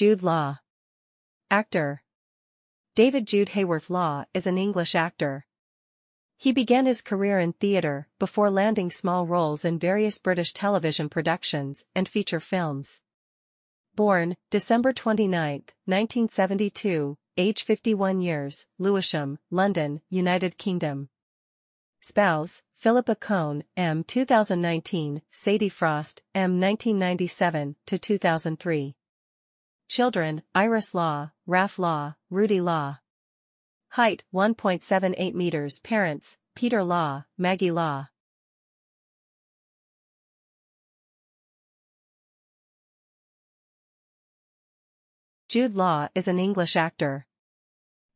Jude Law. Actor. David Jude Heyworth Law is an English actor. He began his career in theatre before landing small roles in various British television productions and feature films. Born December 29, 1972, age 51 years, Lewisham, London, United Kingdom. Spouse, Philippa Cohn, M. 2019, Sadie Frost, M. 1997 to 2003. Children, Iris Law, Raf Law, Rudy Law. Height, 1.78 meters. Parents, Peter Law, Maggie Law. Jude Law is an English actor.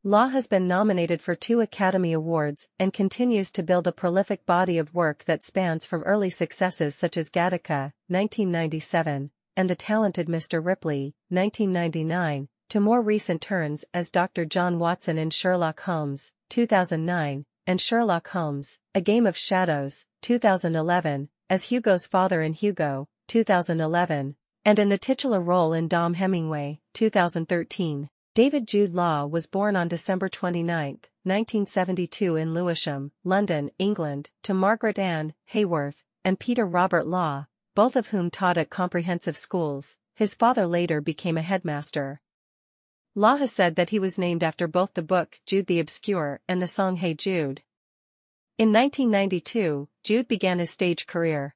Law has been nominated for 2 Academy Awards and continues to build a prolific body of work that spans from early successes such as Gattaca, 1997, and The Talented Mr. Ripley, 1999, to more recent turns as Dr. John Watson in Sherlock Holmes, 2009, and Sherlock Holmes, A Game of Shadows, 2011, as Hugo's father in Hugo, 2011, and in the titular role in Dom Hemingway, 2013. David Jude Law was born on December 29, 1972 in Lewisham, London, England, to Margaret Ann Heyworth and Peter Robert Law, both of whom taught at comprehensive schools. His father later became a headmaster. Law has said that he was named after both the book Jude the Obscure and the song Hey Jude. In 1992, Jude began his stage career.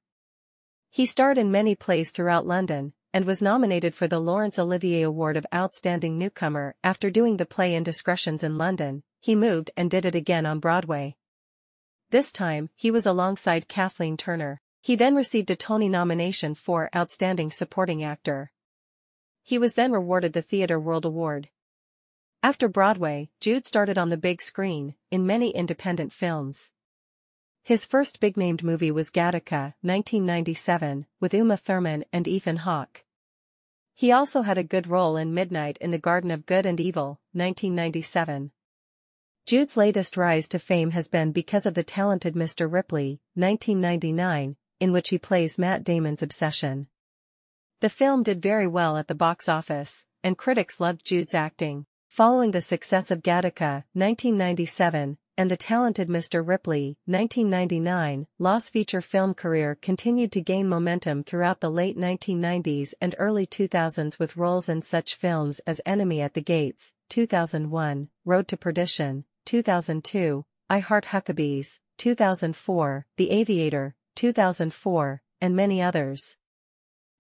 He starred in many plays throughout London, and was nominated for the Laurence Olivier Award of Outstanding Newcomer. After doing the play Indiscretions in London, he moved and did it again on Broadway. This time, he was alongside Kathleen Turner. He then received a Tony nomination for Outstanding Supporting Actor. He was then rewarded the Theatre World Award. After Broadway, Jude started on the big screen, in many independent films. His first big-named movie was Gattaca, 1997, with Uma Thurman and Ethan Hawke. He also had a good role in Midnight in the Garden of Good and Evil, 1997. Jude's latest rise to fame has been because of The Talented Mr. Ripley, 1999, in which he plays Matt Damon's obsession. The film did very well at the box office, and critics loved Jude's acting. Following the success of Gattaca, 1997, and The Talented Mr. Ripley, 1999, Law's feature film career continued to gain momentum throughout the late 1990s and early 2000s with roles in such films as Enemy at the Gates, 2001, Road to Perdition, 2002, I Heart Huckabees, 2004, The Aviator, 2004, and many others.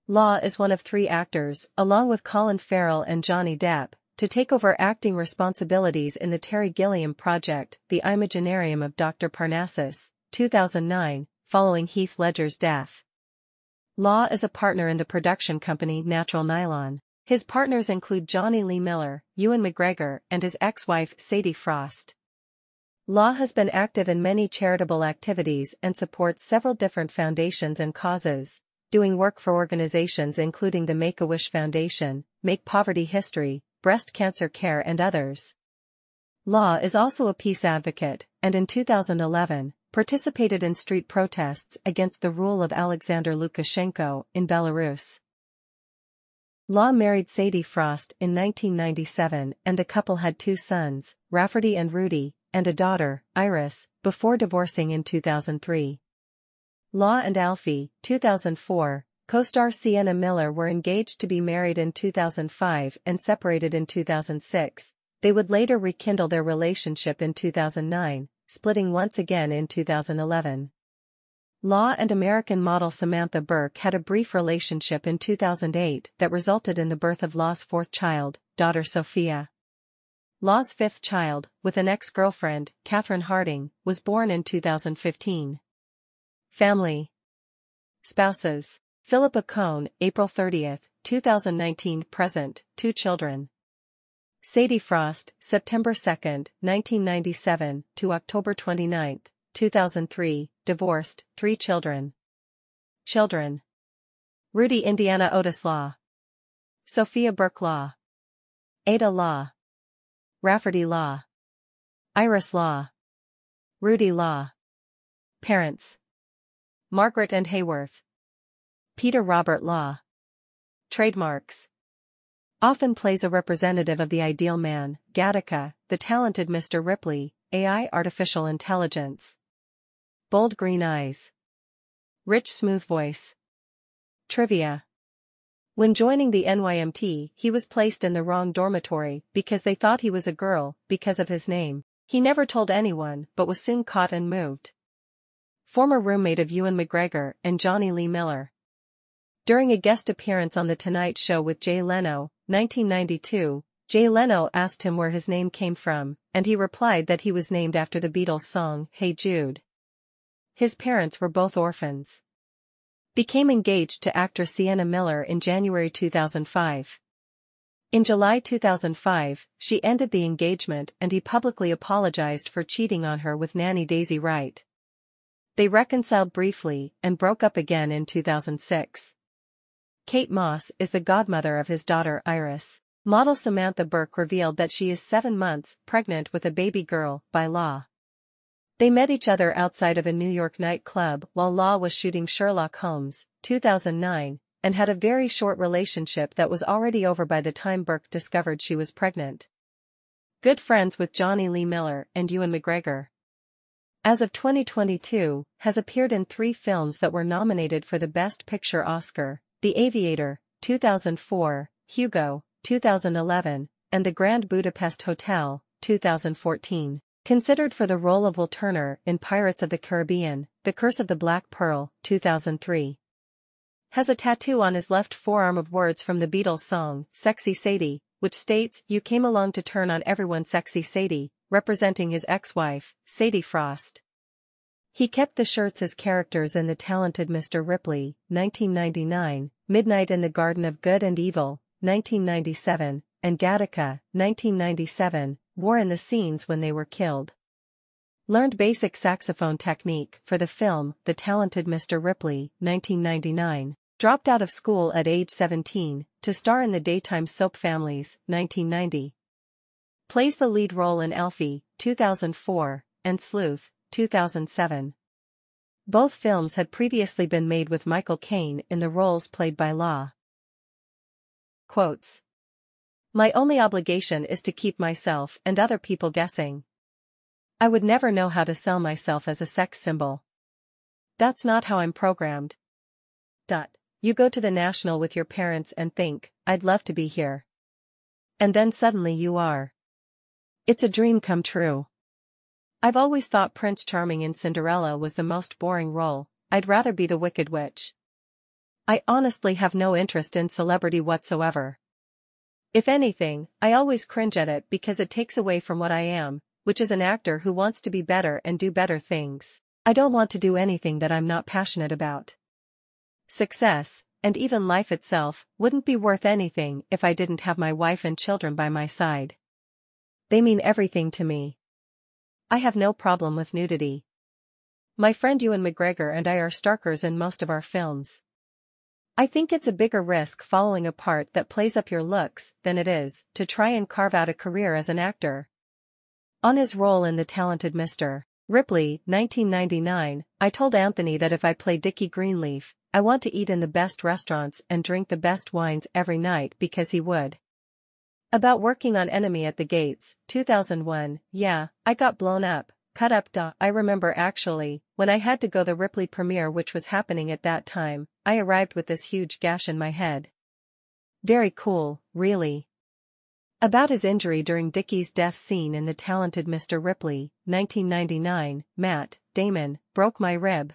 Law is one of 3 actors, along with Colin Farrell and Johnny Depp, to take over acting responsibilities in the Terry Gilliam project, The Imaginarium of Dr. Parnassus, 2009, following Heath Ledger's death. Law is a partner in the production company Natural Nylon. His partners include Johnny Lee Miller, Ewan McGregor, and his ex-wife Sadie Frost. Law has been active in many charitable activities and supports several different foundations and causes, doing work for organizations including the Make-A-Wish Foundation, Make Poverty History, breast cancer care and others. Law is also a peace advocate, and in 2011, participated in street protests against the rule of Alexander Lukashenko in Belarus. Law married Sadie Frost in 1997 and the couple had 2 sons, Rafferty and Rudy, and a daughter, Iris, before divorcing in 2003. Law and Alfie, 2004, co-star Sienna Miller were engaged to be married in 2005 and separated in 2006. They would later rekindle their relationship in 2009, splitting once again in 2011. Law and American model Samantha Burke had a brief relationship in 2008 that resulted in the birth of Law's 4th child, daughter Sophia. Law's 5th child, with an ex-girlfriend, Catherine Harding, was born in 2015. Family. Spouses. Philippa Cohn, April 30, 2019 present, 2 children. Sadie Frost, September 2, 1997 to October 29, 2003, divorced, 3 children. Children. Rudy Indiana Otis Law. Sophia Burke Law. Ada Law. Rafferty Law. Iris Law. Rudy Law. Parents. Margaret Ann Heyworth. Peter Robert Law. Trademarks. often plays a representative of the ideal man, Gattaca, the talented Mr. Ripley, AI artificial intelligence. Bold green eyes. Rich smooth voice. Trivia. When joining the NYMT, he was placed in the wrong dormitory because they thought he was a girl because of his name. He never told anyone but was soon caught and moved. Former roommate of Ewan McGregor and Johnny Lee Miller. During a guest appearance on The Tonight Show with Jay Leno, 1992, Jay Leno asked him where his name came from, and he replied that he was named after the Beatles song Hey Jude. His parents were both orphans. Became engaged to actress Sienna Miller in January 2005. In July 2005, she ended the engagement and he publicly apologized for cheating on her with nanny Daisy Wright. They reconciled briefly and broke up again in 2006. Kate Moss is the godmother of his daughter Iris. Model Samantha Burke revealed that she is 7 months pregnant with a baby girl by Law. They met each other outside of a New York nightclub while Law was shooting Sherlock Holmes, 2009, and had a very short relationship that was already over by the time Burke discovered she was pregnant. Good friends with Johnny Lee Miller and Ewan McGregor. As of 2022, has appeared in 3 films that were nominated for the Best Picture Oscar, The Aviator, 2004, Hugo, 2011, and The Grand Budapest Hotel, 2014. Considered for the role of Will Turner in Pirates of the Caribbean, The Curse of the Black Pearl, 2003. Has a tattoo on his left forearm of words from the Beatles song, Sexy Sadie, which states, "You came along to turn on everyone Sexy Sadie," representing his ex-wife, Sadie Frost. He kept the shirts as characters in The Talented Mr. Ripley, 1999, Midnight in the Garden of Good and Evil, 1997, and Gattaca, 1997, wore in the scenes when they were killed. Learned basic saxophone technique for the film The Talented Mr. Ripley, 1999. Dropped out of school at age 17 to star in the daytime soap Families, 1990. Plays the lead role in Alfie, 2004, and Sleuth, 2007. Both films had previously been made with Michael Caine in the roles played by Law. Quotes. "My only obligation is to keep myself and other people guessing. I would never know how to sell myself as a sex symbol. That's not how I'm programmed. You go to the National with your parents and think, 'I'd love to be here.' And then suddenly you are. It's a dream come true. I've always thought Prince Charming in Cinderella was the most boring role. I'd rather be the Wicked Witch. I honestly have no interest in celebrity whatsoever. If anything, I always cringe at it because it takes away from what I am, which is an actor who wants to be better and do better things. I don't want to do anything that I'm not passionate about. Success, and even life itself, wouldn't be worth anything if I didn't have my wife and children by my side. They mean everything to me. I have no problem with nudity. My friend Ewan McGregor and I are starkers in most of our films. I think it's a bigger risk following a part that plays up your looks than it is to try and carve out a career as an actor." On his role in The Talented Mr. Ripley, 1999, "I told Anthony that if I play Dickie Greenleaf, I want to eat in the best restaurants and drink the best wines every night because he would." About working on Enemy at the Gates, 2001, "Yeah, I got blown up, cut up. I remember actually, when I had to go the Ripley premiere which was happening at that time, I arrived with this huge gash in my head. Very cool, really." About his injury during Dickie's death scene in The Talented Mr. Ripley, 1999, "Matt Damon broke my rib.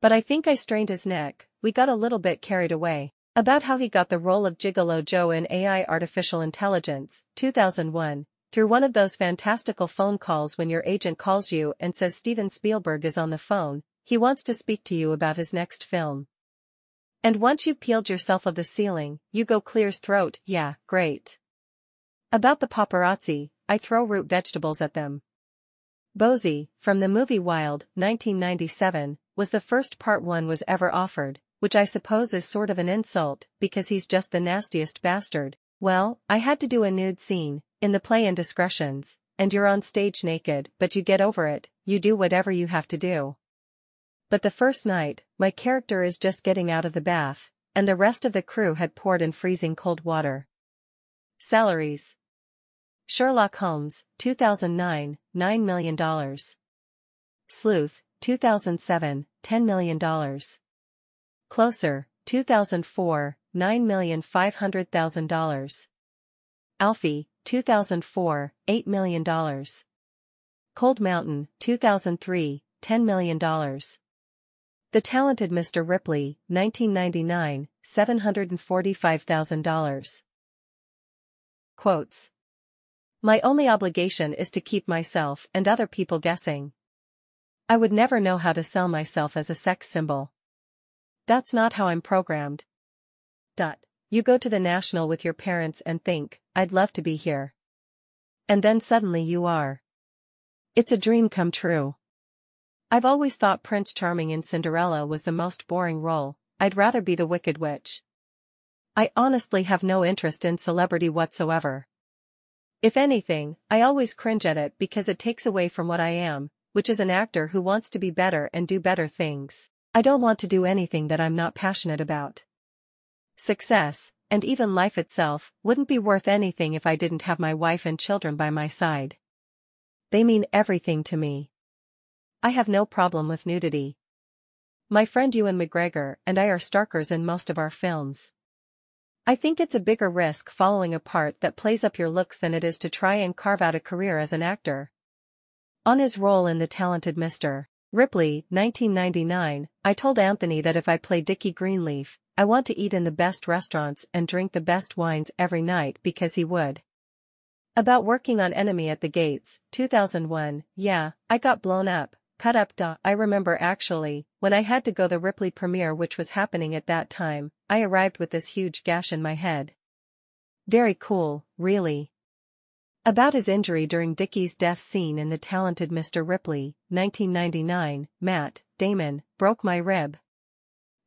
But I think I strained his neck, we got a little bit carried away." About how he got the role of Gigolo Joe in AI Artificial Intelligence, 2001, "Through one of those fantastical phone calls when your agent calls you and says Steven Spielberg is on the phone, he wants to speak to you about his next film. And once you've peeled yourself of the ceiling, you go clear's throat, yeah, great." About the paparazzi, "I throw root vegetables at them." Bosie, from the movie Wild, 1997, was the first part one was ever offered, which I suppose is sort of an insult, because he's just the nastiest bastard. "Well, I had to do a nude scene, in the play Indiscretions, and you're on stage naked, but you get over it, you do whatever you have to do. But the first night, my character is just getting out of the bath, and the rest of the crew had poured in freezing cold water. Salaries. Sherlock Holmes, 2009, $9 million. Sleuth, 2007, $10 million. Closer, 2004, $9,500,000. Alfie, 2004, $8 million. Cold Mountain, 2003, $10 million. The Talented Mr. Ripley, 1999, $745,000. Quotes. My only obligation is to keep myself and other people guessing. I would never know how to sell myself as a sex symbol. That's not how I'm programmed. You go to the National with your parents and think, I'd love to be here. And then suddenly you are. It's a dream come true. I've always thought Prince Charming in Cinderella was the most boring role. I'd rather be the Wicked Witch. I honestly have no interest in celebrity whatsoever. If anything, I always cringe at it because it takes away from what I am, which is an actor who wants to be better and do better things. I don't want to do anything that I'm not passionate about. Success, and even life itself, wouldn't be worth anything if I didn't have my wife and children by my side. They mean everything to me. I have no problem with nudity. My friend Ewan McGregor and I are starkers in most of our films. I think it's a bigger risk following a part that plays up your looks than it is to try and carve out a career as an actor. On his role in The Talented Mr. Ripley, 1999, I told Anthony that if I play Dickie Greenleaf, I want to eat in the best restaurants and drink the best wines every night because he would. About working on Enemy at the Gates, 2001, yeah, I got blown up, cut up. I remember actually, when I had to go the Ripley premiere which was happening at that time, I arrived with this huge gash in my head. Very cool, really. About his injury during Dickie's death scene in The Talented Mr. Ripley, 1999, Matt Damon broke my rib.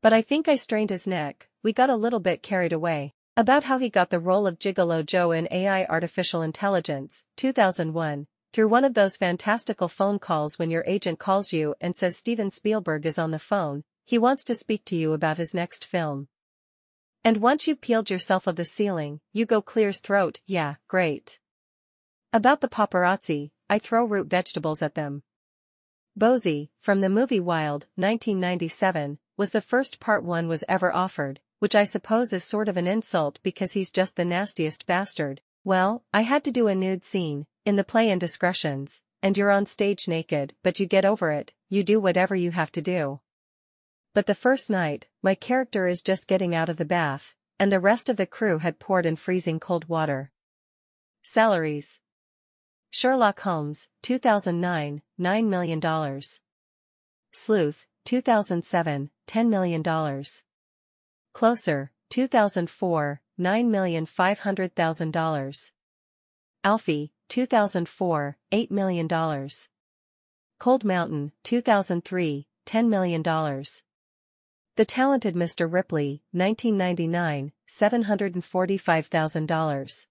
But I think I strained his neck. We got a little bit carried away. About how he got the role of Gigolo Joe in AI Artificial Intelligence, 2001, through one of those fantastical phone calls when your agent calls you and says Steven Spielberg is on the phone, he wants to speak to you about his next film. And once you've peeled yourself of the ceiling, you go clear's throat, yeah, great. About the paparazzi, I throw root vegetables at them. Bosie, from the movie Wild, 1997, was the first part one was ever offered, which I suppose is sort of an insult because he's just the nastiest bastard. Well, I had to do a nude scene, in the play Indiscretions, and you're on stage naked, but you get over it, you do whatever you have to do. But the first night, my character is just getting out of the bath, and the rest of the crew had poured in freezing cold water. Salaries. Sherlock Holmes, 2009, $9 million. Sleuth, 2007, $10 million. Closer, 2004, $9,500,000. Alfie, 2004, $8 million. Cold Mountain, 2003, $10 million. The Talented Mr. Ripley, 1999, $745,000.